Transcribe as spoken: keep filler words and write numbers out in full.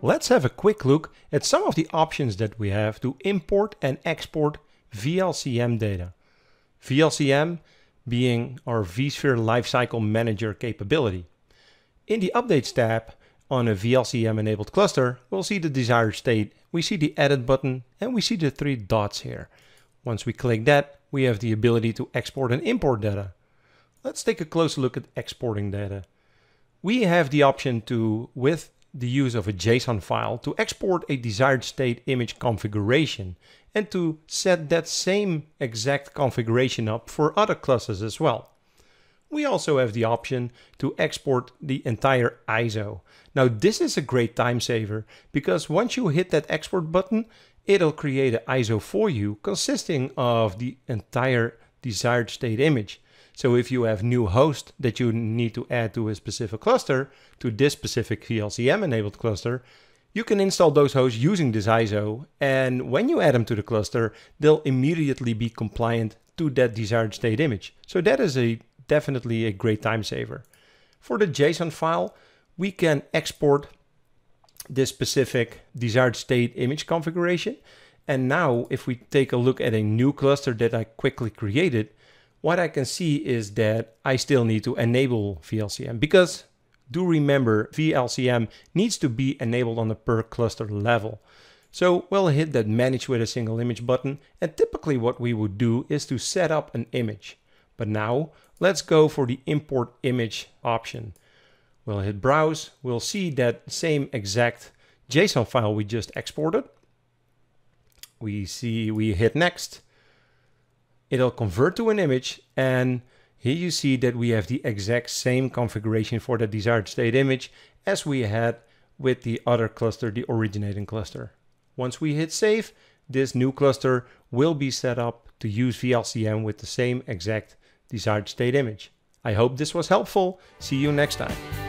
Let's have a quick look at some of the options that we have to import and export V L C M data. V L C M being our vSphere Lifecycle Manager capability. In the Updates tab on a V L C M enabled cluster, we'll see the desired state. We see the Edit button and we see the three dots here. Once we click that, we have the ability to export and import data. Let's take a close look at exporting data. We have the option to, with the use of a JSON file, to export a desired state image configuration and to set that same exact configuration up for other clusters as well. We also have the option to export the entire I S O. Now this is a great time saver because once you hit that export button, it'll create an I S O for you consisting of the entire desired state image. So if you have new hosts that you need to add to a specific cluster, to this specific V L C M enabled cluster, you can install those hosts using this I S O. And when you add them to the cluster, they'll immediately be compliant to that desired state image. So that is a definitely a great time saver. For the JSON file, we can export this specific desired state image configuration. And now if we take a look at a new cluster that I quickly created, what I can see is that I still need to enable V L C M because, do remember, V L C M needs to be enabled on the per cluster level. So we'll hit that Manage with a Single Image button, and typically what we would do is to set up an image. But now let's go for the Import Image option. We'll hit Browse. We'll see that same exact JSON file we just exported. We see we hit Next. It'll convert to an image, and here you see that we have the exact same configuration for the desired state image as we had with the other cluster, the originating cluster. Once we hit save, this new cluster will be set up to use V L C M with the same exact desired state image. I hope this was helpful. See you next time.